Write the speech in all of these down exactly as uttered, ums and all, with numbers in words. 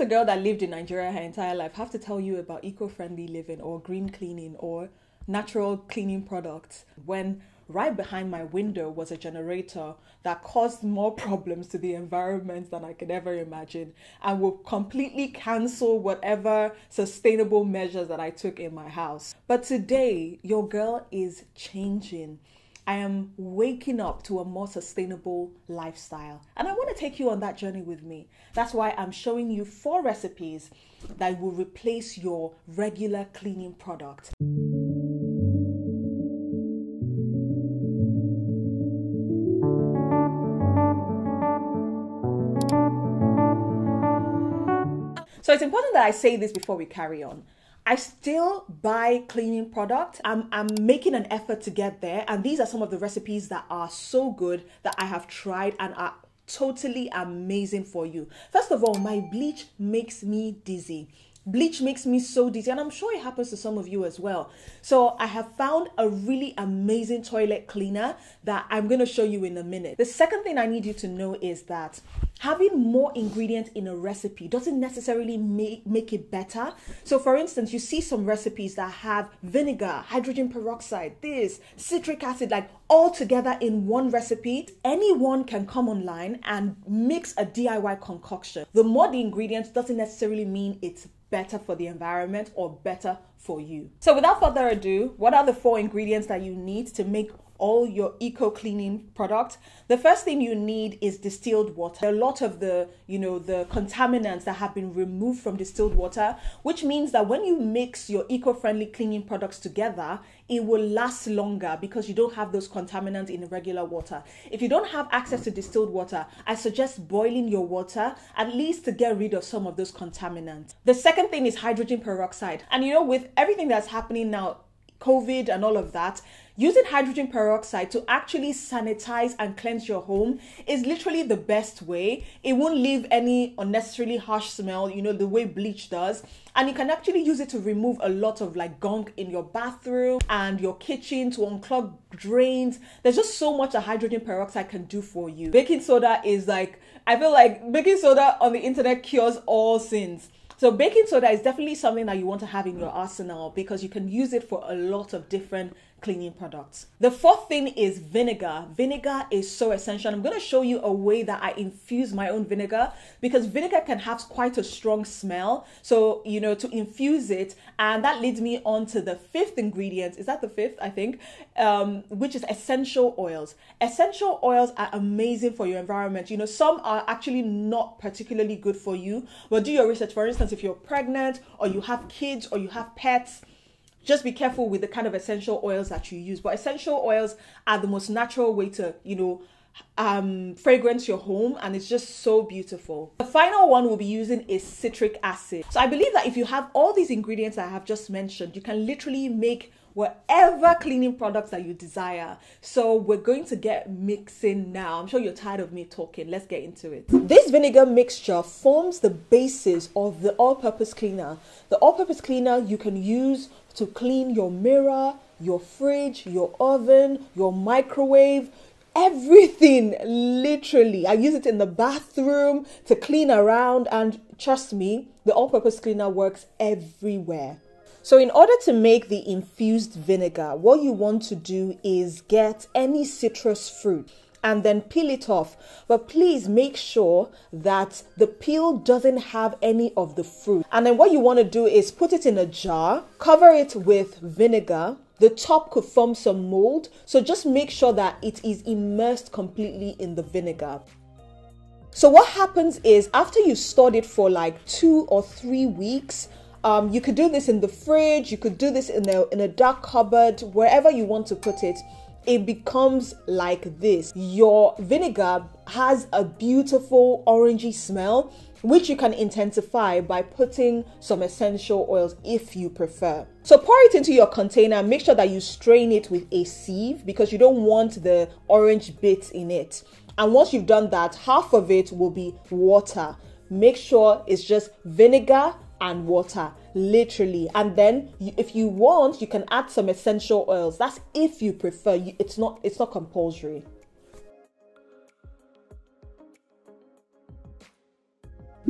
as a girl that lived in Nigeria her entire life, I have to tell you about eco-friendly living or green cleaning or natural cleaning products when right behind my window was a generator that caused more problems to the environment than I could ever imagine and would completely cancel whatever sustainable measures that I took in my house. But today, your girl is changing. I am waking up to a more sustainable lifestyle. And I want to take you on that journey with me. That's why I'm showing you four recipes that will replace your regular cleaning product. So it's important that I say this before we carry on. I still buy cleaning products. I'm, I'm making an effort to get there. And these are some of the recipes that are so good that I have tried and are totally amazing for you. First of all, my bleach makes me dizzy. Bleach makes me so dizzy, and I'm sure it happens to some of you as well. So I have found a really amazing toilet cleaner that I'm going to show you in a minute. The second thing I need you to know is that having more ingredients in a recipe doesn't necessarily make, make it better. So for instance, you see some recipes that have vinegar, hydrogen peroxide, this, citric acid, like all together in one recipe. Anyone can come online and mix a D I Y concoction. The more the ingredients doesn't necessarily mean it's better for the environment or better for you. So without further ado, what are the four ingredients that you need to make all your eco cleaning products? The first thing you need is distilled water. A lot of the, you know, the contaminants that have been removed from distilled water, which means that when you mix your eco-friendly cleaning products together, it will last longer because you don't have those contaminants in regular water. If you don't have access to distilled water, I suggest boiling your water at least to get rid of some of those contaminants. The second thing is hydrogen peroxide. And you know, with everything that's happening now, COVID and all of that, using hydrogen peroxide to actually sanitize and cleanse your home is literally the best way. It won't leave any unnecessarily harsh smell, you know, the way bleach does. And you can actually use it to remove a lot of like gunk in your bathroom and your kitchen, to unclog drains. There's just so much that hydrogen peroxide can do for you. Baking soda is like, I feel like baking soda on the internet cures all sins. So baking soda is definitely something that you want to have in your arsenal because you can use it for a lot of different cleaning products. The fourth thing is vinegar. Vinegar is so essential. I'm going to show you a way that I infuse my own vinegar because vinegar can have quite a strong smell. So, you know, to infuse it, and that leads me on to the fifth ingredient. Is that the fifth? I think, um, which is essential oils. Essential oils are amazing for your environment. You know, some are actually not particularly good for you, but do your research. For instance, if you're pregnant or you have kids or you have pets, just be careful with the kind of essential oils that you use. But essential oils are the most natural way to, you know, um, fragrance your home. And it's just so beautiful. The final one we'll be using is citric acid. So I believe that if you have all these ingredients I have just mentioned, you can literally make whatever cleaning products that you desire. So we're going to get mixing now. I'm sure you're tired of me talking. Let's get into it. This vinegar mixture forms the basis of the all-purpose cleaner. The all-purpose cleaner you can use to clean your mirror, your fridge, your oven, your microwave, everything, literally. I use it in the bathroom to clean around, and trust me, the all-purpose cleaner works everywhere. So in order to make the infused vinegar, what you want to do is get any citrus fruit and then peel it off. But please make sure that the peel doesn't have any of the fruit. And then what you want to do is put it in a jar, cover it with vinegar. The top could form some mold, so just make sure that it is immersed completely in the vinegar. So what happens is after you stored it for like two or three weeks, Um, you could do this in the fridge, you could do this in a, in a dark cupboard, wherever you want to put it, it becomes like this. Your vinegar has a beautiful orangey smell, which you can intensify by putting some essential oils if you prefer. So pour it into your container. Make sure that you strain it with a sieve because you don't want the orange bits in it. And once you've done that, half of it will be water. Make sure it's just vinegar and water, literally. And then if you want, you can add some essential oils. That's if you prefer. It's not it's not compulsory.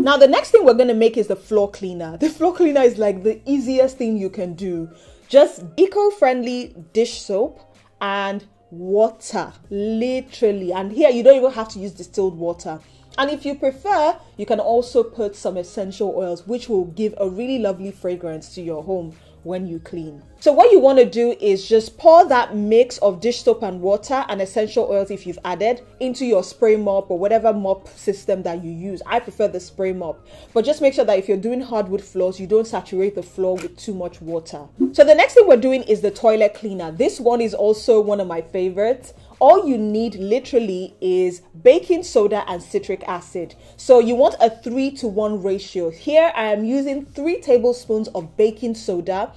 Now the next thing we're going to make is the floor cleaner. The floor cleaner is like the easiest thing you can do. Just eco-friendly dish soap and water, literally. And here you don't even have to use distilled water. And if you prefer, you can also put some essential oils, which will give a really lovely fragrance to your home when you clean. So what you want to do is just pour that mix of dish soap and water and essential oils, if you've added, into your spray mop or whatever mop system that you use. I prefer the spray mop, but just make sure that if you're doing hardwood floors, you don't saturate the floor with too much water. So the next thing we're doing is the toilet cleaner. This one is also one of my favorites. All you need literally is baking soda and citric acid. So you want a three to one ratio. Here I am using three tablespoons of baking soda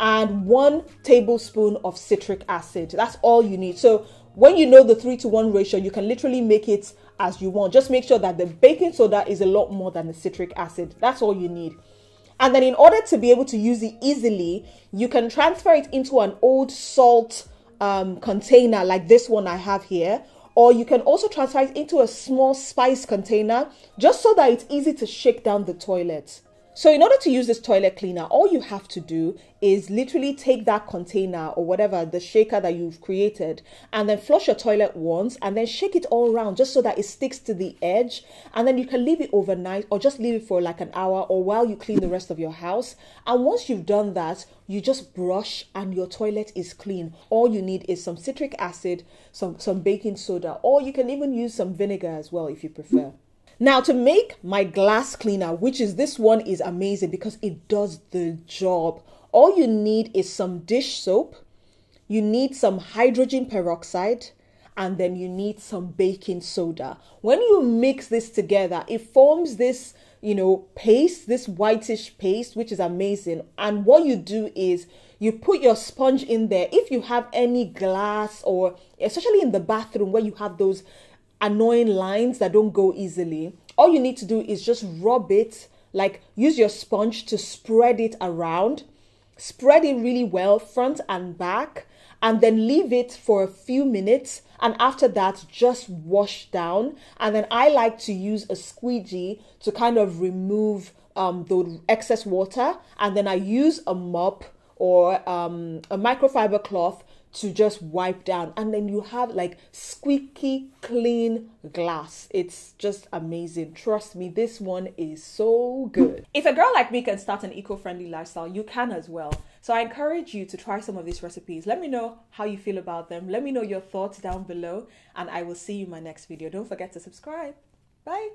and one tablespoon of citric acid. That's all you need. So when you know the three to one ratio, you can literally make it as you want. Just make sure that the baking soda is a lot more than the citric acid. That's all you need. And then in order to be able to use it easily, you can transfer it into an old salt Um, container like this one I have here, or you can also transfer it into a small spice container, just so that it's easy to shake down the toilet. So in order to use this toilet cleaner, all you have to do is literally take that container or whatever, the shaker that you've created, and then flush your toilet once and then shake it all around just so that it sticks to the edge. And then you can leave it overnight or just leave it for like an hour or while you clean the rest of your house. And once you've done that, you just brush and your toilet is clean. All you need is some citric acid, some, some baking soda, or you can even use some vinegar as well if you prefer. Now to make my glass cleaner, which is this one, is amazing because it does the job. All you need is some dish soap, you need some hydrogen peroxide, and then you need some baking soda. When you mix this together, it forms this, you know, paste, this whitish paste, which is amazing. And what you do is you put your sponge in there. If you have any glass, or especially in the bathroom where you have those annoying lines that don't go easily, all you need to do is just rub it, like use your sponge to spread it around, spread it really well, front and back, and then leave it for a few minutes. And after that, just wash down. And then I like to use a squeegee to kind of remove um, the excess water. And then I use a mop or um, a microfiber cloth to just wipe down, and then you have like squeaky clean glass. It's just amazing. Trust me, this one is so good. If a girl like me can start an eco-friendly lifestyle, you can as well. So I encourage you to try some of these recipes. Let me know how you feel about them. Let me know your thoughts down below, and I will see you in my next video. Don't forget to subscribe. Bye.